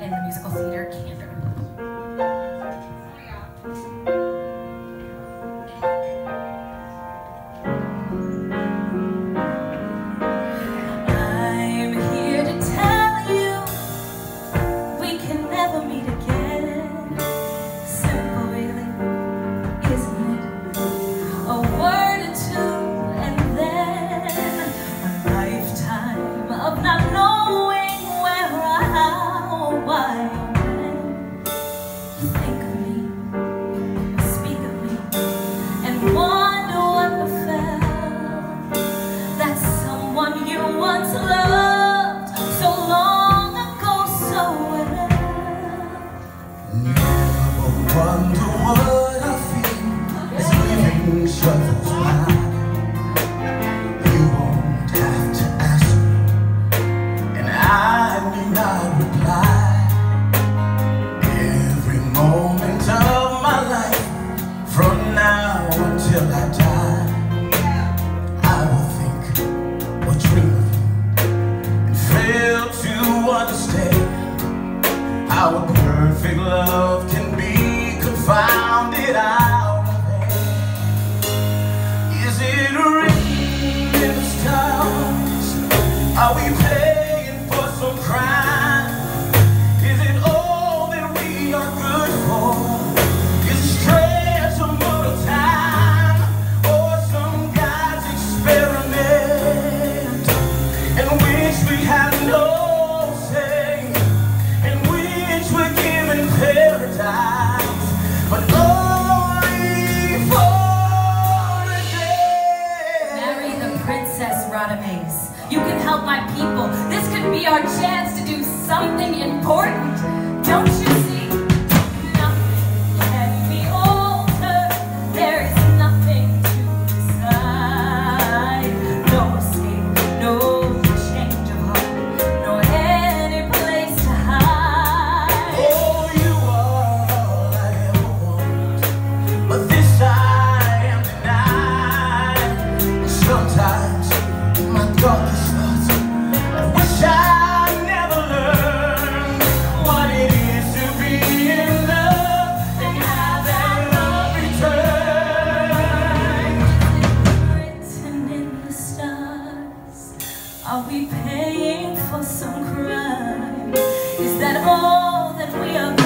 in the musical theater Candor. I'm here to tell you we can never meet again. Simple, really, isn't it? A word or two and then a lifetime of not knowing where or how or why or when. You think of me, speak of me, and wonder what befell that someone you once loved so long ago so well. Never wonder what I feel as living shuffles by. You won't have to ask, and I do not reply. Every moment of my life, from now until I die, I will think or dream of you and fail to understand how a perfect love can be confounded out of hand. Is it written in the stars? Are we paying for some crime? Is it all that we are good for? Is it stretch of mortal time, or some God's experiment in which we have no say, in which we're given paradise, but only for a day? Marry the Princess Radames. You can help my people. This could be our chance to do something important. Don't you see? Nothing can be altered. There is nothing to decide. No escape, no change of heart, no any place to hide. Oh, you are all I ever want, but this I am denied. Sometimes in my darkest thoughts, I wish I never learned what it is to be in love and have that love return. Written in the stars, are we paying for some crime? Is that all that we are?